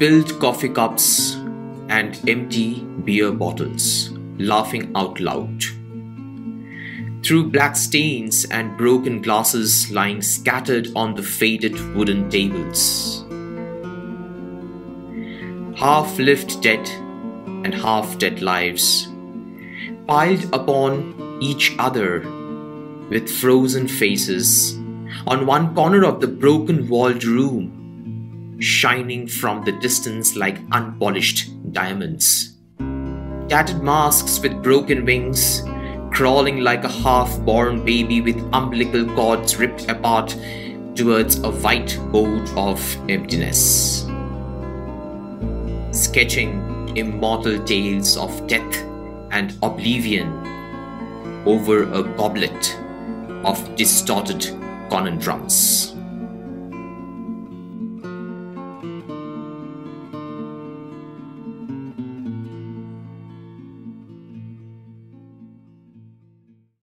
spilled coffee cups and empty beer bottles, laughing out loud. Through black stains and broken glasses lying scattered on the faded wooden tables. Half-lived dead and half-dead lives, piled upon each other with frozen faces on one corner of the broken-walled room, shining from the distance like unpolished diamonds. Tattered masks with broken wings, crawling like a half-born baby with umbilical cords ripped apart towards a white board of emptiness. Sketching immortal tales of death and oblivion over a goblet of distorted conundrums.